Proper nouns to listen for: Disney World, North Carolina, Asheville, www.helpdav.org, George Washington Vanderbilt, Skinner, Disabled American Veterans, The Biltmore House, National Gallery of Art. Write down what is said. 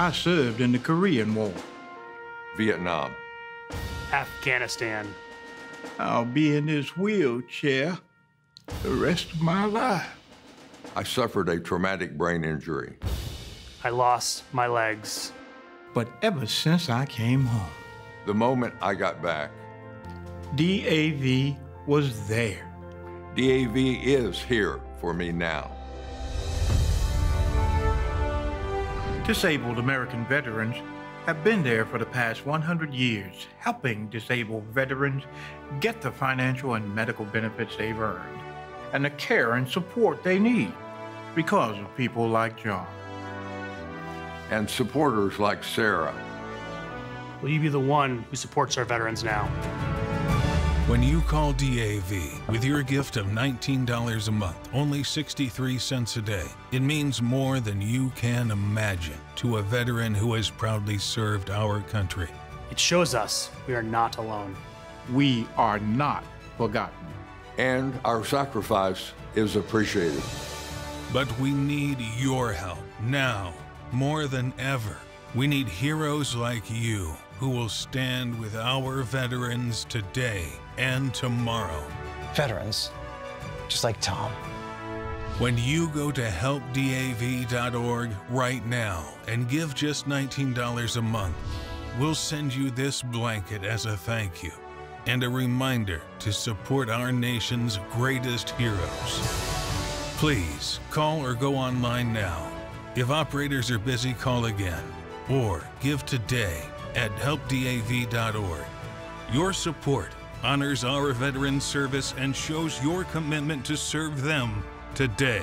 I served in the Korean War. Vietnam. Afghanistan. I'll be in this wheelchair the rest of my life. I suffered a traumatic brain injury. I lost my legs. But ever since I came home. The moment I got back. DAV was there. DAV is here for me now. Disabled American veterans have been there for the past 100 years, helping disabled veterans get the financial and medical benefits they've earned and the care and support they need because of people like John. And supporters like Sarah. Will you be the one who supports our veterans now? When you call DAV with your gift of $19 a month, only 63 cents a day, it means more than you can imagine to a veteran who has proudly served our country. It shows us we are not alone. We are not forgotten. And our sacrifice is appreciated. But we need your help now more than ever. We need heroes like you who will stand with our veterans today and tomorrow. Veterans, just like Tom. When you go to helpdav.org right now and give just $19 a month, we'll send you this blanket as a thank you and a reminder to support our nation's greatest heroes. Please call or go online now. If operators are busy, call again or give today at helpdav.org. Your support honors our veteran service and shows your commitment to serve them today.